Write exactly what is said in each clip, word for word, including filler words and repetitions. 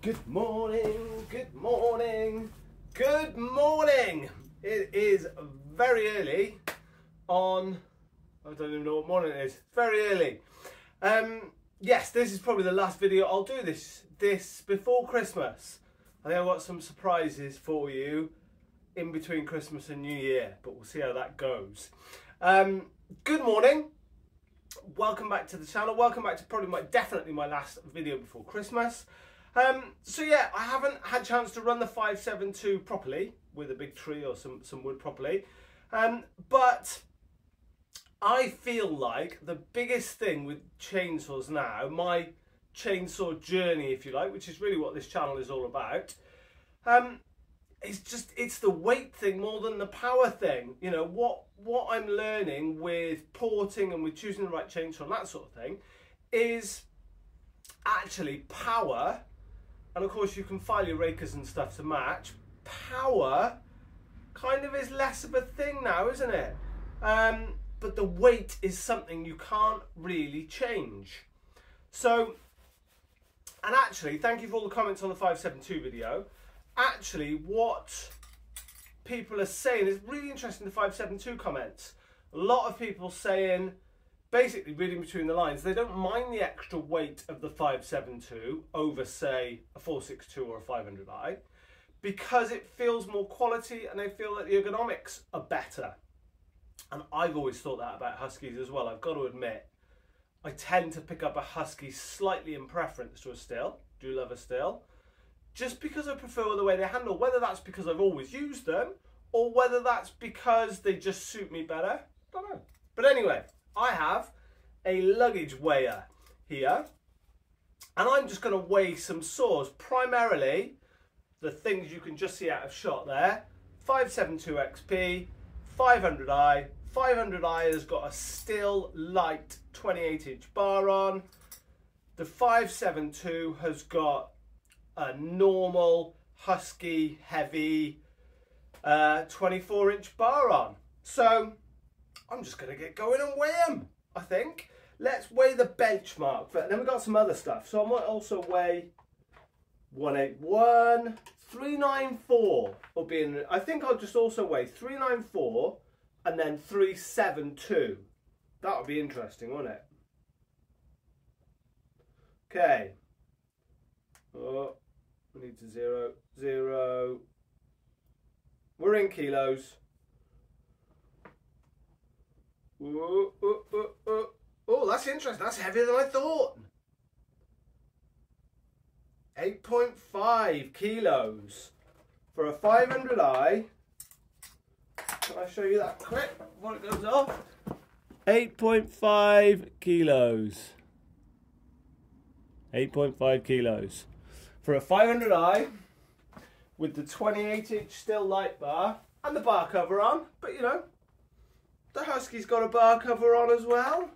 Good morning, good morning, good morning. It is very early on, I don't even know what morning it is, very early. Um, yes, this is probably the last video I'll do this, this before Christmas. I think I've got some surprises for you in between Christmas and New Year, but we'll see how that goes. Um, good morning, welcome back to the channel, welcome back to probably my, definitely my last video before Christmas. Um, so yeah, I haven't had a chance to run the five seven two properly, with a big tree or some, some wood properly, um, but I feel like the biggest thing with chainsaws now, my chainsaw journey if you like, which is really what this channel is all about, um, it's just, it's the weight thing more than the power thing, you know, what, what I'm learning with porting and with choosing the right chainsaw and that sort of thing is actually power. And of course you can file your rakers and stuff to match. Power kind of is less of a thing now, isn't it? Um, but the weight is something you can't really change. So, and actually, thank you for all the comments on the five seven two video. Actually, what people are saying is really interesting, the five seven two comments. A lot of people saying, basically reading between the lines, they don't mind the extra weight of the five seven two over, say, a four sixty-two or a five hundred i, because it feels more quality and they feel that the ergonomics are better. And I've always thought that about Huskies as well, I've got to admit. I tend to pick up a Husky slightly in preference to a Stihl, do love a Stihl, just because I prefer the way they handle, whether that's because I've always used them or whether that's because they just suit me better, I don't know. But anyway, I have a luggage weigher here and I'm just going to weigh some saws, primarily the things you can just see out of shot there, five seventy-two X P, five hundred i, five hundred i has got a Stihl light twenty-eight inch bar on, the five seventy-two has got a normal Husky heavy uh, twenty-four inch bar on. So I'm just going to get going and weigh them, I think. Let's weigh the benchmark, but then we've got some other stuff. So I might also weigh one eighty-one, three ninety-four will be in, I think I'll just also weigh three ninety-four and then three seventy-two. That would be interesting, wouldn't it? Okay. Oh, we need to zero, zero. We're in kilos. Ooh, ooh, ooh, ooh. Oh, that's interesting. That's heavier than I thought. eight point five kilos for a five hundred i. Can I show you that quick before it goes off? eight point five kilos. eight point five kilos for a five hundred i with the twenty-eight inch Stihl light bar and the bar cover on, but you know, the Husky's got a bar cover on as well.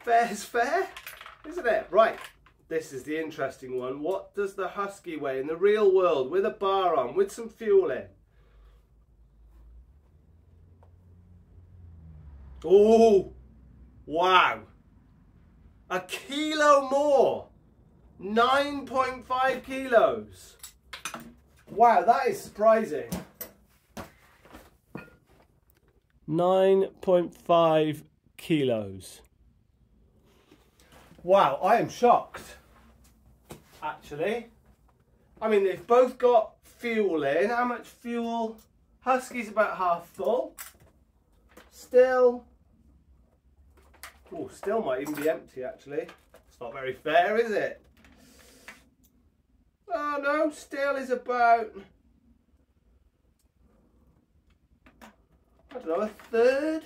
Fair's fair, isn't it? Right, this is the interesting one. What does the Husky weigh in the real world with a bar on, with some fuel in? Oh, wow. A kilo more. nine point five kilos. Wow, that is surprising. nine point five kilos. Wow, I am shocked, actually. I mean, they've both got fuel in. How much fuel? Husky's about half full. Stihl. Oh, Stihl might even be empty, actually. It's not very fair, is it? Oh, no, Stihl is about, I don't know, a third?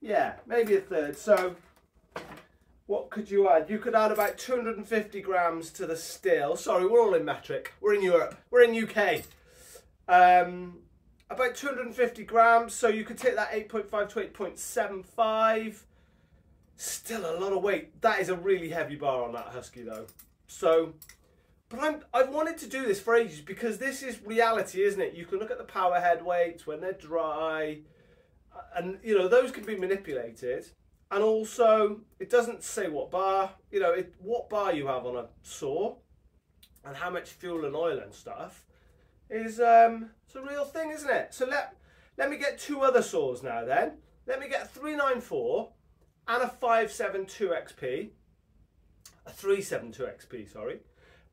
Yeah, maybe a third. So what could you add? You could add about two hundred fifty grams to the Stihl. Sorry, we're all in metric. We're in Europe. We're in U K. Um, about two hundred fifty grams. So you could take that eight point five to eight point seven five. Stihl a lot of weight. That is a really heavy bar on that Husky though. So, but I'm, I've wanted to do this for ages because this is reality, isn't it? You can look at the power head weights when they're dry and, you know, those can be manipulated. And also, it doesn't say what bar, you know, it, what bar you have on a saw and how much fuel and oil and stuff is um, it's a real thing, isn't it? So let, let me get two other saws now then. Let me get a three nine four and a five seventy-two X P, a three seventy-two X P, sorry.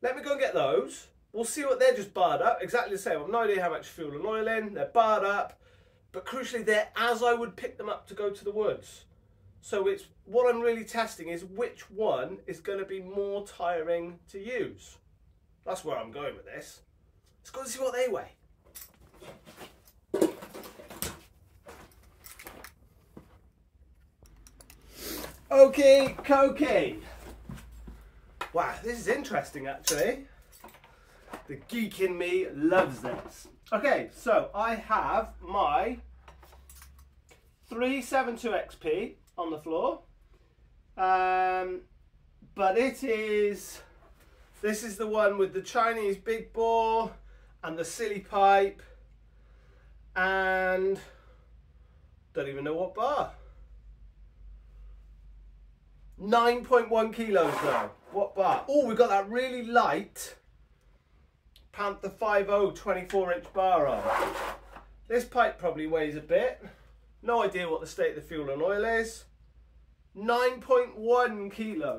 Let me go and get those. We'll see what they're just barred up. Exactly the same. I've no idea how much fuel and oil in. They're barred up. But crucially, they're as I would pick them up to go to the woods. So it's what I'm really testing is which one is going to be more tiring to use. That's where I'm going with this. Let's go and see what they weigh. Okay, Cokie. Wow, this is interesting actually. The geek in me loves this. Okay, so I have my three seventy-two X P on the floor, um, but it is, this is the one with the Chinese big bore and the silly pipe, and don't even know what bar. nine point one kilos though. What bar? Oh, we've got that really light Panther five oh twenty-four inch bar on. This pipe probably weighs a bit. No idea what the state of the fuel and oil is. nine point one kilos.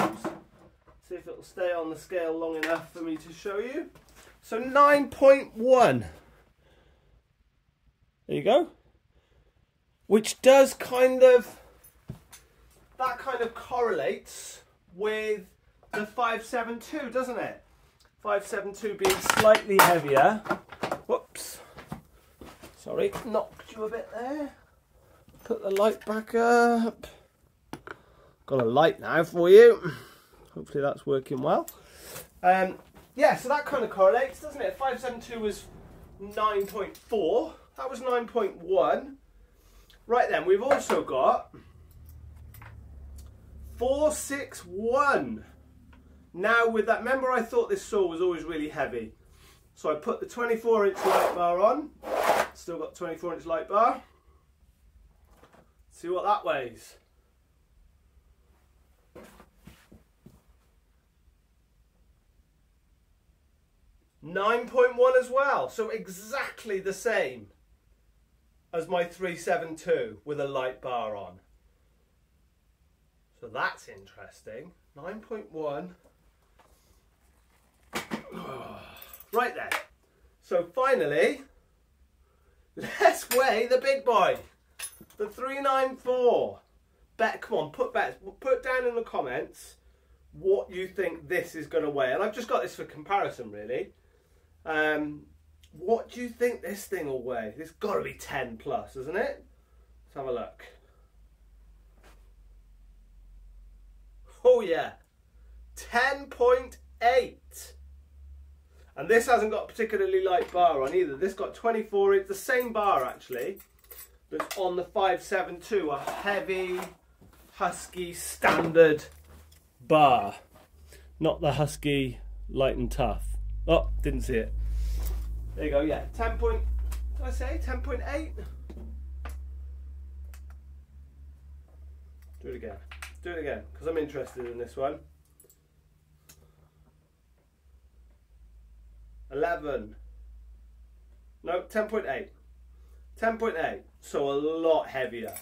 See if it'll stay on the scale long enough for me to show you. So nine point one. There you go. Which does kind of, that kind of correlates with the five seventy-two, doesn't it? five seventy-two being slightly heavier. Whoops. Sorry, knocked you a bit there. Put the light back up. Got a light now for you. Hopefully that's working well. Um, yeah, so that kind of correlates, doesn't it? five seventy-two was nine point four. That was nine point one. Right then, we've also got four sixty-one. Now with that, remember I thought this saw was always really heavy. So I put the twenty-four inch light bar on. Still got twenty-four inch light bar. See what that weighs. nine point one as well. So exactly the same as my three seventy-two with a light bar on. So that's interesting. nine point one. Right then, so finally, let's weigh the big boy, the three nine four. Bet, come on, put bets, put down in the comments what you think this is going to weigh. And I've just got this for comparison, really. Um, what do you think this thing will weigh? It's got to be ten plus, isn't it? Let's have a look. Oh yeah, ten point eight. And this hasn't got a particularly light bar on either. This got twenty-four, it's the same bar actually, but on the five seventy-two, a heavy, Husky standard bar. Not the Husky light and tough. Oh, didn't see it. There you go, yeah, ten point, did I say ten point eight? Do it again, do it again, because I'm interested in this one. eleven, no, ten point eight, ten point eight, so a lot heavier.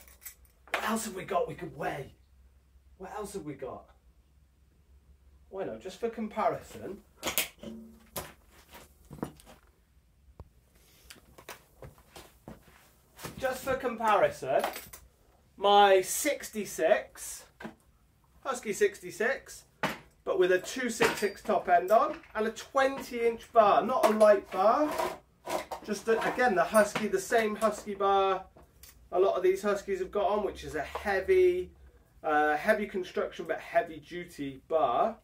What else have we got we could weigh? What else have we got? Why not, just for comparison. Just for comparison, my sixty-six, Husky sixty-six, but with a two sixty-six top end on and a twenty inch bar, not a light bar, just a, again the Husky, the same Husky bar a lot of these Huskies have got on, which is a heavy, uh, heavy construction but heavy duty bar.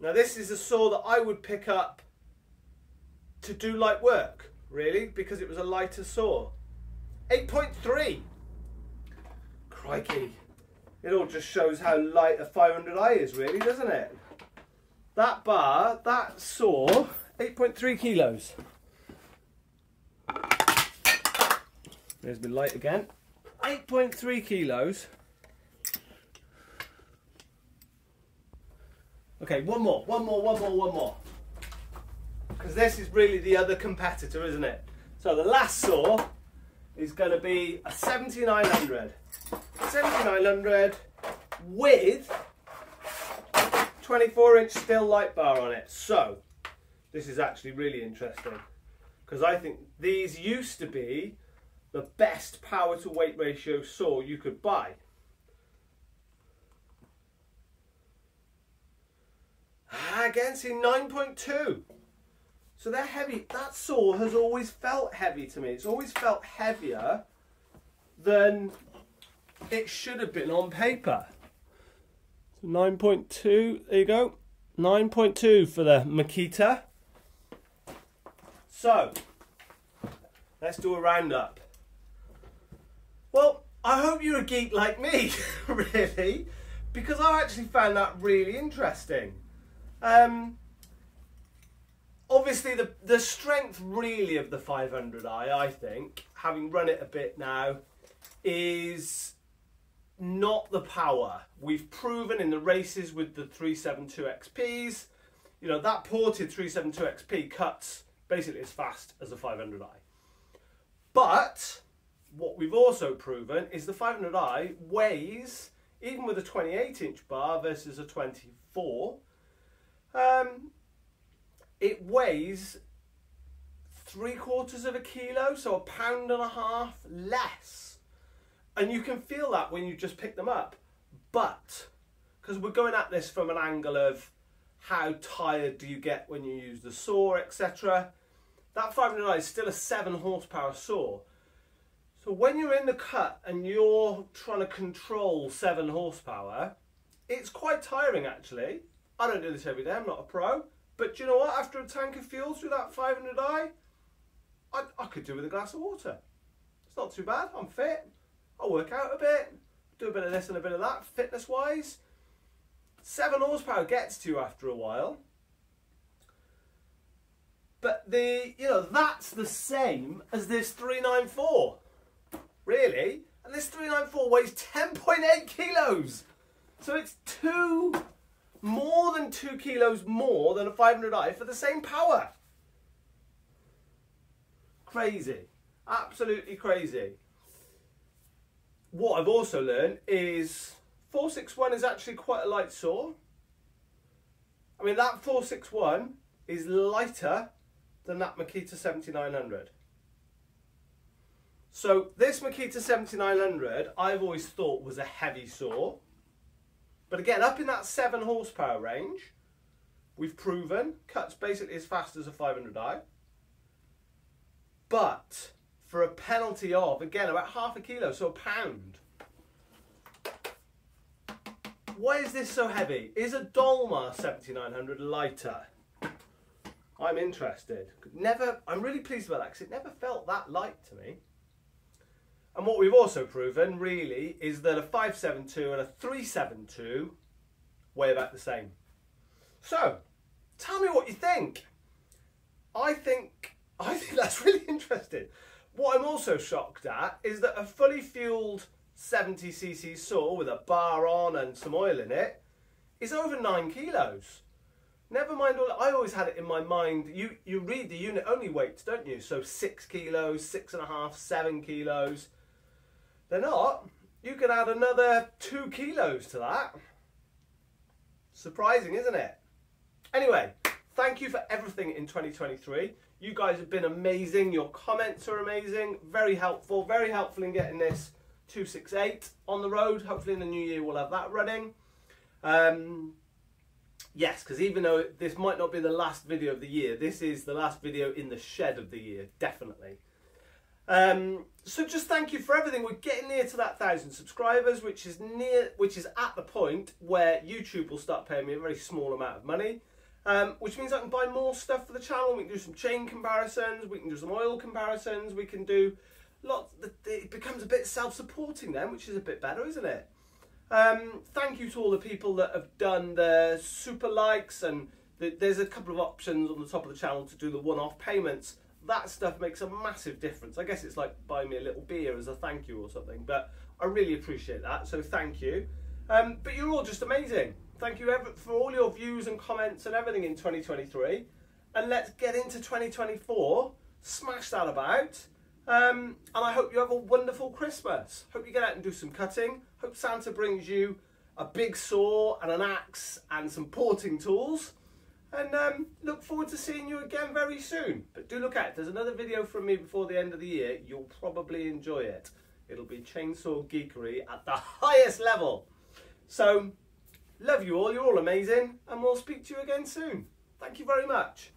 Now this is a saw that I would pick up to do light work, really, because it was a lighter saw. eight point three, crikey. It all just shows how light a five hundred i is, really, doesn't it? That bar, that saw, eight point three kilos. There's the light again. eight point three kilos Okay, one more, one more, one more, one more. Because this is really the other competitor, isn't it? So the last saw is going to be a seventy-nine hundred. seventy-nine hundred with twenty-four inch Stihl light bar on it. So this is actually really interesting, because I think these used to be the best power to weight ratio saw you could buy. Ah, again, see, nine point two. So they're heavy. That saw has always felt heavy to me. It's always felt heavier than it should have been on paper. So nine point two, there you go. nine point two for the Makita. So, let's do a roundup. Well, I hope you're a geek like me, really, because I actually found that really interesting. Um, obviously, the, the strength really of the five hundred i, I think, having run it a bit now, is not the power. We've proven in the races with the three seventy-two X Ps, you know, that ported three seventy-two X P cuts basically as fast as a five hundred i. But what we've also proven is the five hundred i weighs, even with a twenty-eight inch bar versus a twenty-four, um, it weighs three quarters of a kilo, so a pound and a half less. And you can feel that when you just pick them up. But, because we're going at this from an angle of how tired do you get when you use the saw, et cetera, that five hundred i is still a seven horsepower saw. So when you're in the cut and you're trying to control seven horsepower, it's quite tiring actually. I don't do this every day, I'm not a pro. But do you know what, after a tank of fuels with that five hundred i, I, I could do with a glass of water. It's not too bad, I'm fit. I'll work out a bit, do a bit of this and a bit of that, fitness wise. Seven horsepower gets to you after a while. But the, you know, that's the same as this three ninety-four, really. And this three ninety-four weighs ten point eight kilos. So it's two, more than two kilos more than a five hundred i for the same power. Crazy, absolutely crazy. What I've also learned is four sixty-one is actually quite a light saw. I mean, that four sixty-one is lighter than that Makita seventy-nine hundred. So this Makita seventy-nine hundred, I've always thought was a heavy saw. But again, up in that seven horsepower range, we've proven cuts basically as fast as a five hundred i. But for a penalty of, again, about half a kilo, so a pound. Why is this so heavy? Is a Dolmar seventy-nine hundred lighter? I'm interested. Never, I'm really pleased about that because it never felt that light to me. And what we've also proven, really, is that a five seventy-two and a three seventy-two weigh about the same. So, tell me what you think. I think, I think that's really interesting. What I'm also shocked at is that a fully fueled seventy c c saw with a bar on and some oil in it is over nine kilos. Never mind all that, I always had it in my mind, you, you read the unit only weights, don't you? So six kilos, six and a half, seven kilos. They're not. You could add another two kilos to that. Surprising, isn't it? Anyway, thank you for everything in twenty twenty-three. You guys have been amazing. Your comments are amazing. Very helpful, very helpful in getting this two sixty-eight on the road. Hopefully in the new year we'll have that running. Um, Yes, because even though this might not be the last video of the year, this is the last video in the shed of the year, definitely. Um, so just thank you for everything. We're getting near to that thousand subscribers, which is near, which is at the point where YouTube will start paying me a very small amount of money, um, which means I can buy more stuff for the channel. We can do some chain comparisons, we can do some oil comparisons, we can do lots. It becomes a bit self-supporting then, which is a bit better, isn't it? Um, thank you to all the people that have done the super likes, and the, there's a couple of options on the top of the channel to do the one-off payments. That stuff makes a massive difference. I guess it's like buying me a little beer as a thank you or something, but I really appreciate that, so thank you. Um, but you're all just amazing. Thank you ever for all your views and comments and everything in twenty twenty-three. And let's get into twenty twenty-four. Smash that about. Um, and I hope you have a wonderful Christmas. Hope you get out and do some cutting. Hope Santa brings you a big saw and an axe and some porting tools. And um, look forward to seeing you again very soon. But do look out. There's another video from me before the end of the year. You'll probably enjoy it. It'll be chainsaw geekery at the highest level. So, love you all. You're all amazing. And we'll speak to you again soon. Thank you very much.